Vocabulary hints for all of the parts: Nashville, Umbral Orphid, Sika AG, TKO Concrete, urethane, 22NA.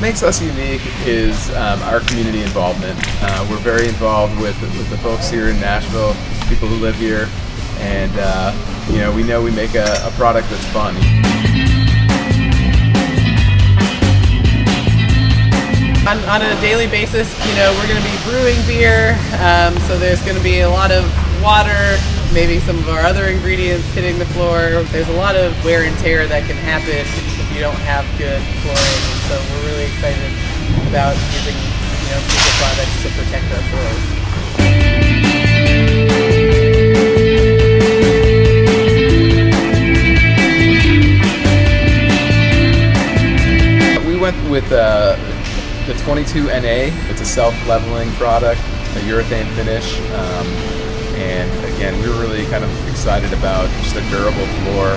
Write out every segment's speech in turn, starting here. what makes us unique is our community involvement. We're very involved with the folks here in Nashville, people who live here, and you know we make a product that's fun. On a daily basis, you know, we're going to be brewing beer, so there's going to be a lot of water, maybe some of our other ingredients hitting the floor. There's a lot of wear and tear that can happen if you don't have good flooring, so we're really excited about using, you know, Sika products to protect our floors. With the 22NA, it's a self-leveling product, a urethane finish, and again, we were really kind of excited about just a durable floor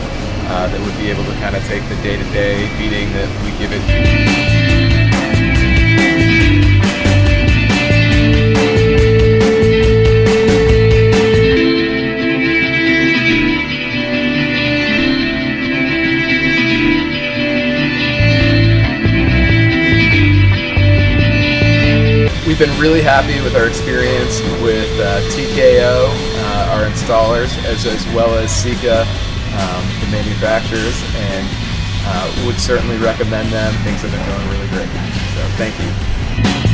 that would be able to kind of take the day-to-day beating that we give it. We've been really happy with our experience with TKO, our installers, as well as Sika, the manufacturers, and would certainly recommend them. Things have been going really great, so thank you.